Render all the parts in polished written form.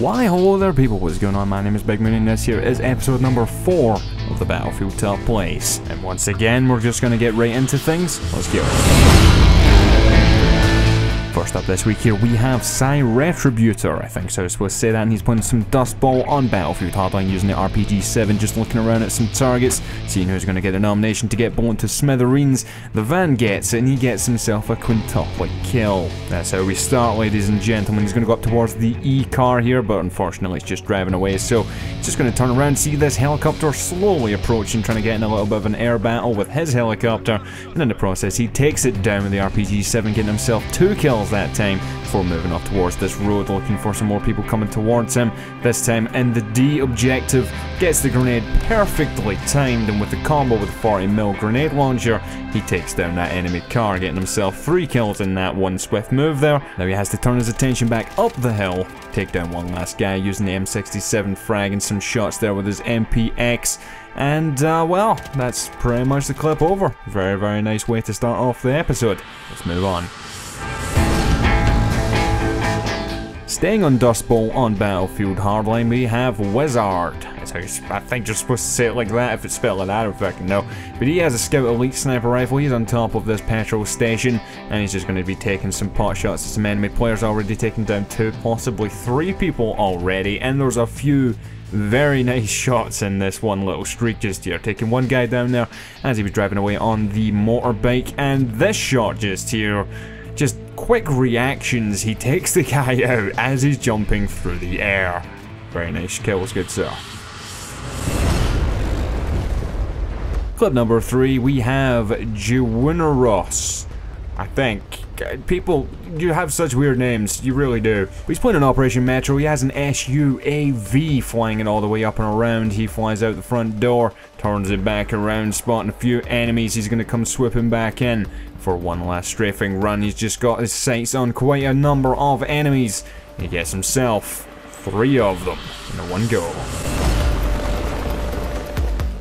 Why hello there people, what's going on? My name is Big Mooney and this here is episode number 4 of the Battlefield Top Place. And once again, we're just going to get right into things. Let's go. First up this week here, we have Psy Retributor, I think so I was supposed to say that, and he's playing some Dust Bowl on Battlefield Hardline using the RPG 7, just looking around at some targets, seeing who's going to get a nomination to get blown to smithereens. The van gets it and he gets himself a quintuplet kill. That's how we start, ladies and gentlemen. He's going to go up towards the E car here, but unfortunately it's just driving away, so he's just going to turn around, see this helicopter slowly approaching, trying to get in a little bit of an air battle with his helicopter, and in the process he takes it down with the RPG 7, getting himself 2 kills that time, before moving off towards this road, looking for some more people coming towards him. This time in the D objective, gets the grenade perfectly timed, and with the combo with the 40mm grenade launcher, he takes down that enemy car, getting himself 3 kills in that one swift move there. Now he has to turn his attention back up the hill, take down one last guy using the M67 frag and some shots there with his MPX. And, well, that's pretty much the clip over. Very, very nice way to start off the episode. Let's move on. Staying on Dust Bowl on Battlefield Hardline, we have Wizard. That's how I think you're supposed to say it like that. If it's spelled like that, I don't fucking know. But he has a Scout Elite sniper rifle. He's on top of this petrol station, and he's just going to be taking some pot shots at some enemy players. Already taken down 2, possibly 3 people already, and there's a few very nice shots in this one little streak just here, taking one guy down there as he was driving away on the motorbike, and this shot just here, just quick reactions, he takes the guy out as he's jumping through the air. Very nice kills, good sir. Clip number 3, we have Jewuneros. I think, people, you have such weird names, you really do. He's playing an Operation Metro, he has an SUAV flying it all the way up and around, he flies out the front door, turns it back around, spotting a few enemies, he's going to come swooping back in for one last strafing run. He's just got his sights on quite a number of enemies, he gets himself 3 of them in one go.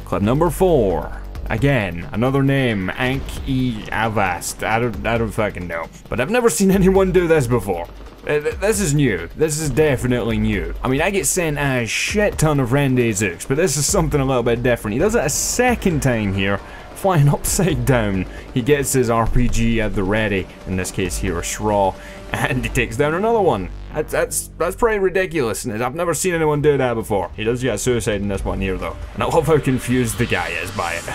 Clip number 4. Again, another name, Ank E Avast. I don't fucking know. But I've never seen anyone do this before. This is new. This is definitely new. I mean, I get sent a shit ton of Rendezooks, but this is something a little bit different. He does it a second time here, flying upside down. He gets his RPG at the ready, in this case here a Shraw, and he takes down another one. That's pretty ridiculous, and I've never seen anyone do that before. He does get suicide in this one here though, and I love how confused the guy is by it.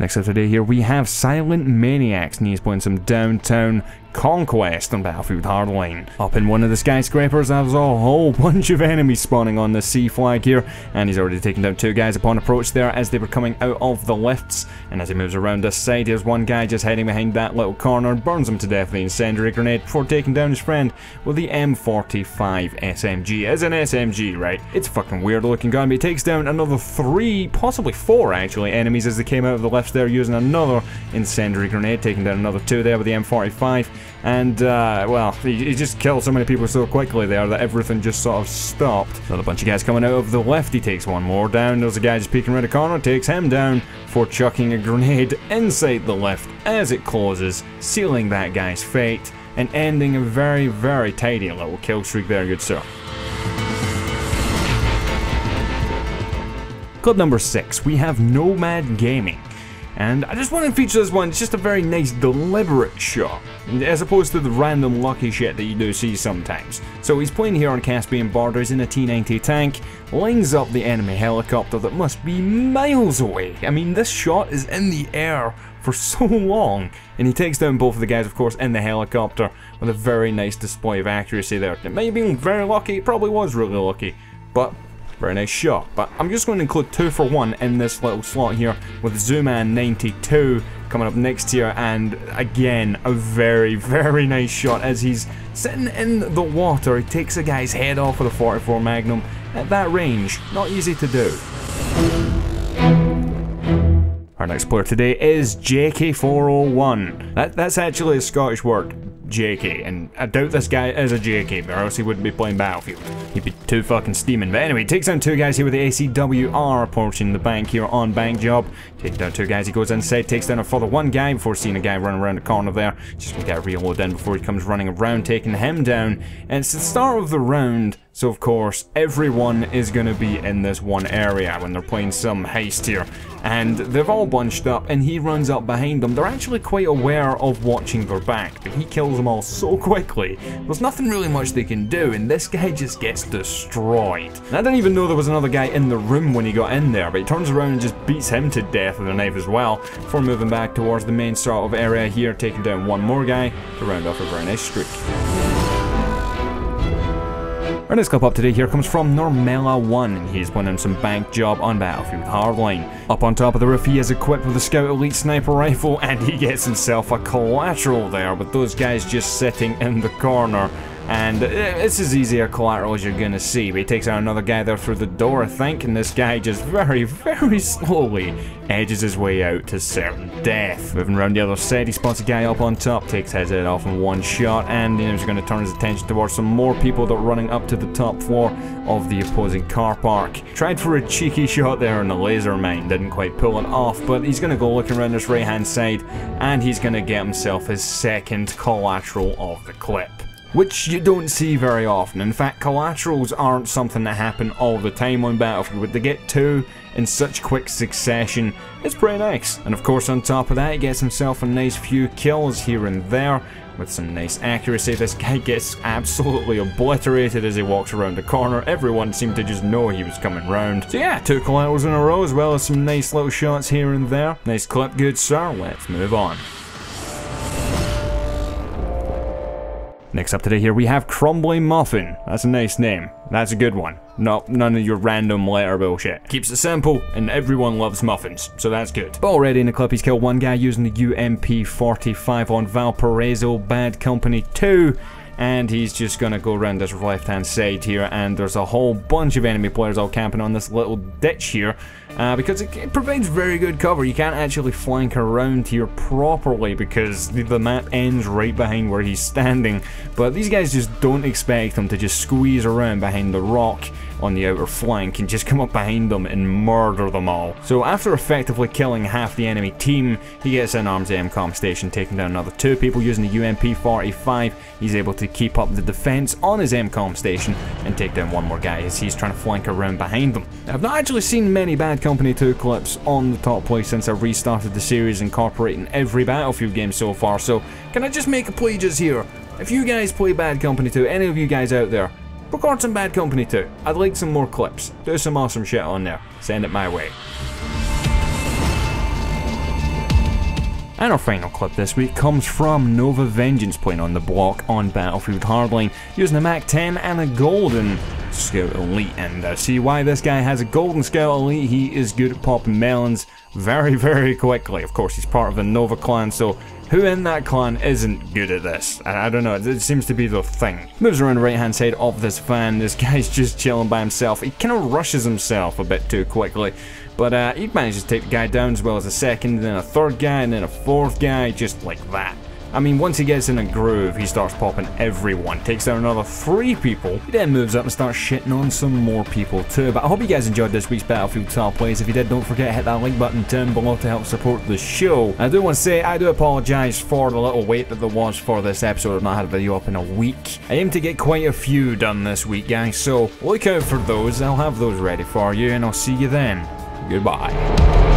Next up today here we have Silent Maniacs, and he's playing some downtown Conquest on Battlefield Hardline. Up in one of the skyscrapers, there's a whole bunch of enemies spawning on the C flag here, and he's already taken down 2 guys upon approach there as they were coming out of the lifts, and as he moves around this side, here's one guy just hiding behind that little corner and burns him to death with the incendiary grenade before taking down his friend with the M45 SMG. It's an SMG, right? It's a fucking weird looking gun, but he takes down another 3, possibly 4 actually, enemies as they came out of the lifts there using another incendiary grenade, taking down another 2 there with the M45. And, well, he just killed so many people so quickly there that everything just sort of stopped. Another bunch of guys coming out of the left, he takes one more down, there's a guy just peeking around the corner, takes him down for chucking a grenade inside the lift as it closes, sealing that guy's fate, and ending a very, very tidy little kill streak there, good sir. Clip number 6, we have Nomad Gaming. And I just want to feature this one, it's just a very nice deliberate shot, as opposed to the random lucky shit that you do see sometimes. So he's playing here on Caspian Borders in a T-90 tank, lines up the enemy helicopter that must be miles away. I mean, this shot is in the air for so long, and he takes down both of the guys, of course, in the helicopter with a very nice display of accuracy there. It may have been very lucky, it probably was really lucky, but very nice shot. But I'm just going to include 2 for $1 in this little slot here with Zuman92 coming up next here, and again a very, very nice shot as he's sitting in the water. He takes a guy's head off with a 44 Magnum at that range. Not easy to do. Our next player today is JK401. That's actually a Scottish word, JK, and I doubt this guy is a JK, or else he wouldn't be playing Battlefield. He'd be too fucking steaming. But anyway, takes down two guys here with the ACWR approaching the bank here on Bank Job. Takes down two guys, he goes inside, takes down a further one guy before seeing a guy running around the corner there. Just gonna get a reload in before he comes running around, taking him down. And it's the start of the round, so of course everyone is gonna be in this one area when they're playing some heist here. And they've all bunched up and he runs up behind them. They're actually quite aware of watching their back, but he kills them all so quickly. There's nothing really much they can do and this guy just gets destroyed. And I didn't even know there was another guy in the room when he got in there, but he turns around and just beats him to death with a knife as well before moving back towards the main sort of area here, taking down one more guy to round off a very nice streak. Our next clip up today here comes from Normella1, and he's putting in some bank job on Battlefield Hardline. Up on top of the roof, he is equipped with a Scout Elite sniper rifle, and he gets himself a collateral there, with those guys just sitting in the corner. And it's as easy a collateral as you're gonna see, but he takes out another guy there through the door, I think, and this guy just very, very slowly edges his way out to certain death. Moving around the other side, he spots a guy up on top, takes his head off in one shot, and then he's gonna turn his attention towards some more people that are running up to the top floor of the opposing car park. Tried for a cheeky shot there on the laser mine, didn't quite pull it off, but he's gonna go looking around this right-hand side, and he's gonna get himself his second collateral of the clip, which you don't see very often. In fact, collaterals aren't something that happen all the time on Battlefield, but they get two in such quick succession, it's pretty nice. And of course, on top of that, he gets himself a nice few kills here and there, with some nice accuracy. This guy gets absolutely obliterated as he walks around the corner. Everyone seemed to just know he was coming round. So yeah, two collaterals in a row, as well as some nice little shots here and there. Nice clip, good sir, let's move on. Next up today here we have Crumbling Muffin. That's a nice name. That's a good one. No, none of your random letter bullshit. Keeps it simple, and everyone loves muffins, so that's good. But already in the clip, he's killed one guy using the UMP45 on Valparaiso, Bad Company 2. And he's just gonna go around this left-hand side here, and there's a whole bunch of enemy players all camping on this little ditch here, because it provides very good cover. You can't actually flank around here properly because the map ends right behind where he's standing, but these guys just don't expect him to just squeeze around behind the rock on the outer flank and just come up behind them and murder them all. So after effectively killing half the enemy team, he gets in arms MCOM station, taking down another two people using the UMP45. He's able to keep up the defense on his MCOM station and take down one more guy as he's trying to flank around behind them. Now, I've not actually seen many Bad Company 2 clips on the Top Place since I restarted the series, incorporating every Battlefield game so far, so can I just make a plea just here? If you guys play Bad Company 2, any of you guys out there, record some Bad Company 2. I'd like some more clips. Do some awesome shit on there. Send it my way. And our final clip this week comes from Nova Vengeance playing on the block on Battlefield Hardline using a Mac-10 and a golden Scout Elite. And see why this guy has a golden Scout Elite. He is good at popping melons very, very quickly. Of course, he's part of the Nova clan, so who in that clan isn't good at this? I don't know, it seems to be the thing. Moves around the right hand side of this van, this guy's just chilling by himself. He kind of rushes himself a bit too quickly, but he manages to take the guy down as well as a second, and then a third guy, and then a fourth guy, just like that. I mean, once he gets in a groove, he starts popping everyone, takes down another three people. He then moves up and starts shitting on some more people too. But I hope you guys enjoyed this week's Battlefield Top Place. If you did, don't forget to hit that like button down below to help support the show. I do want to say, I do apologise for the little wait that there was for this episode. I've not had a video up in a week. I aim to get quite a few done this week, guys, so look out for those. I'll have those ready for you, and I'll see you then. Goodbye.